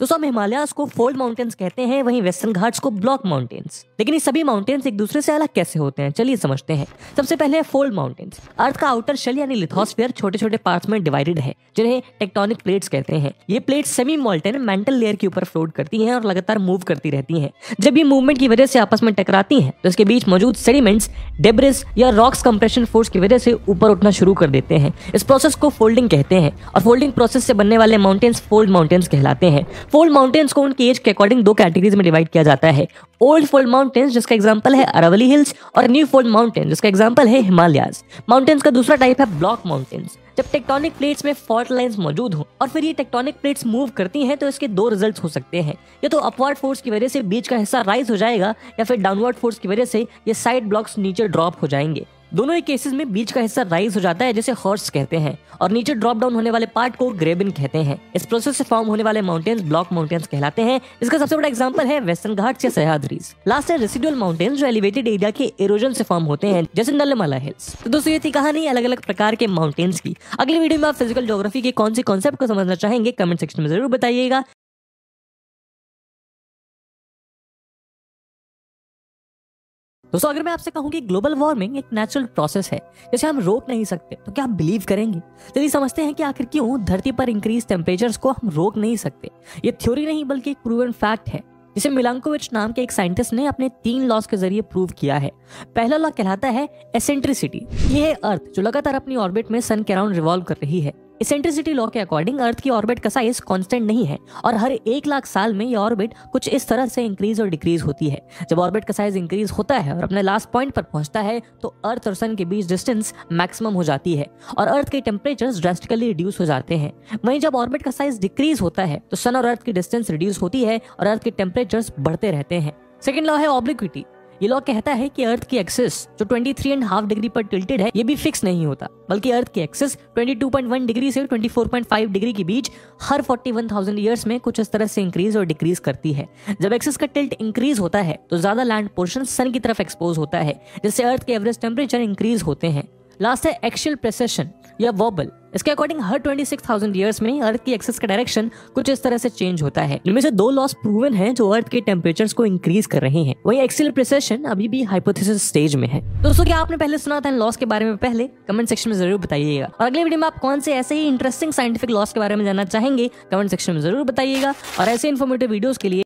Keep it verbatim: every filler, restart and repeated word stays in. दोस्तों हम हिमालयाज को फोल्ड माउंटेन्स कहते हैं, वहीं वेस्टर्न घाट्स को ब्लॉक माउंटेन्स। लेकिन ये सभी माउंटेन्स एक दूसरे से अलग कैसे होते हैं, चलिए समझते हैं। सबसे पहले फोल्ड माउंटेन्स। अर्थ का आउटर शेल यानी लिथोस्फीयर छोटे छोटे पार्ट्स में डिवाइडेड है जिन्हें टेक्टोनिक प्लेट्स कहते हैं। ये plates semi molten mantle layer के ऊपर फ्लोट करती है और लगातार मूव करती रहती है। जब ये मूवमेंट की वजह से आपस में टकराती है तो इसके बीच मौजूद सेडिमेंट्स, डेब्रिस या रॉक्स कंप्रेशन फोर्स की वजह से ऊपर उठना शुरू कर देते हैं। इस प्रोसेस को फोल्डिंग कहते हैं और फोल्डिंग प्रोसेस से बनने वाले माउंटेन्स फोल्ड माउंटेन्स कहलाते हैं। फोल्ड माउंटेन्स को उनके एज के अकॉर्डिंग दो कैटेगरीज में डिवाइड किया जाता है, ओल्ड फोल्ड माउंटेन्स जिसका एग्जांपल है अरावली हिल्स और न्यू फोल्ड माउंटेन जिसका एग्जांपल है हिमालयाज। माउंटेन्स का दूसरा टाइप है ब्लॉक माउंटेन्स। जब टेक्टोनिक प्लेट्स में फॉल्ट लाइंस मौजूद हो और फिर ये टेक्टोनिक प्लेट्स मूव करती हैं तो इसके दो रिजल्ट्स हो सकते हैं। या तो अपवर्ड फोर्स की वजह से बीच का हिस्सा राइज हो जाएगा या फिर डाउनवर्ड फोर्स की वजह से ये साइड ब्लॉक्स नीचे ड्रॉप हो जाएंगे। दोनों ही केसेस में बीच का हिस्सा राइज हो जाता है जिसे हॉर्स कहते हैं और नीचे ड्रॉप डाउन होने वाले पार्ट को ग्रेबिन कहते हैं। इस प्रोसेस से फॉर्म होने वाले माउंटेन्स ब्लॉक माउंटेन्स कहलाते हैं। इसका सबसे बड़ा एग्जांपल है वेस्टर्न घाट्स या सह्याद्रीज। लास्ट है रेसिडुअल माउंटेन्स जो एलिवेटेड एरिया के एरोजन से फॉर्म होते हैं जैसे नल्लमाला हिल्स। तो दोस्तों ये थी कहानी अलग अलग प्रकार के माउंटेन्स की। अगली वीडियो में आप फिजिकल ज्योग्राफी के कौन से कॉन्सेप्ट को समझना चाहेंगे कमेंट सेक्शन में जरूर बताइएगा। दोस्तों अगर मैं आपसे कहूँ कि ग्लोबल वार्मिंग एक नेचुरल प्रोसेस है जैसे हम रोक नहीं सकते तो क्या आप बिलीव करेंगे? चलिए समझते हैं कि आखिर क्यों धरती पर इंक्रीज टेम्परेचर्स को हम रोक नहीं सकते। ये थ्योरी नहीं बल्कि एक प्रूवन फैक्ट है जिसे मिलांकोविच नाम के एक साइंटिस्ट ने अपने तीन लॉज के जरिए प्रूव किया है। पहला लॉ कहलाता है एसेंट्रिसिटी। ये है अर्थ जो लगातार अपनी ऑर्बिट में सन के अराउंड रिवॉल्व कर रही है। एसेंट्रिसिटी लॉ के अकॉर्डिंग अर्थ की ऑर्बिट का साइज कांस्टेंट नहीं है और हर एक लाख साल में ये ऑर्बिट कुछ इस तरह से इंक्रीज और डिक्रीज होती है। जब ऑर्बिट का साइज इंक्रीज होता है और अपने लास्ट पॉइंट पर पहुंचता है तो अर्थ और सन के बीच डिस्टेंस मैक्सिमम हो जाती है और अर्थ के टेम्परेचर्स ड्रास्टिकली रिड्यूस हो जाते हैं। वहीं जब ऑर्बिट का साइज डिक्रीज होता है तो सन और अर्थ की डिस्टेंस रिड्यूस होती है और अर्थ के टेम्परेचर्स बढ़ते रहते हैं। सेकेंड लॉ है ऑब्लिक्विटी। ये लॉ कहता है कि अर्थ की एक्सिस जो तेईस पॉइंट पाँच डिग्री पर टिल्टेड है ये भी फिक्स नहीं होता बल्कि अर्थ की एक्सिस बाईस पॉइंट एक डिग्री से चौबीस पॉइंट पाँच डिग्री के बीच हर इकतालीस हज़ार ईयर्स में कुछ इस तरह से इंक्रीज और डिक्रीज करती है। जब एक्सिस का टिल्ट इंक्रीज होता है तो ज्यादा लैंड पोर्शन सन की तरफ एक्सपोज होता है जिससे अर्थ के एवरेज टेम्परेचर इंक्रीज होते हैं। लास्ट है एक्सियल प्रेसेशन या वॉबल। इसके अकॉर्डिंग हर छब्बीस हज़ार ईयर्स में अर्थ की एक्सिस का डायरेक्शन कुछ इस तरह से चेंज होता है। इनमें से दो लॉस प्रूवन हैं जो अर्थ के टेम्परेचर्स को इंक्रीज कर रहे हैं, वहीं एक्सियल प्रेसेशन अभी भी हाइपोथेसिस स्टेज में है। दोस्तों क्या आपने पहले सुना था इन लॉस के बारे में? पहले कमेंट सेक्शन में जरूर बताइएगा। और अगले वीडियो में आप कौन से ऐसे ही इंटरेस्टिंग साइंटिफिक लॉस के बारे में जानना चाहेंगे कमेंट सेक्शन में जरूर बताइएगा। और ऐसे इन्फॉर्मेटिव वीडियोस के लिए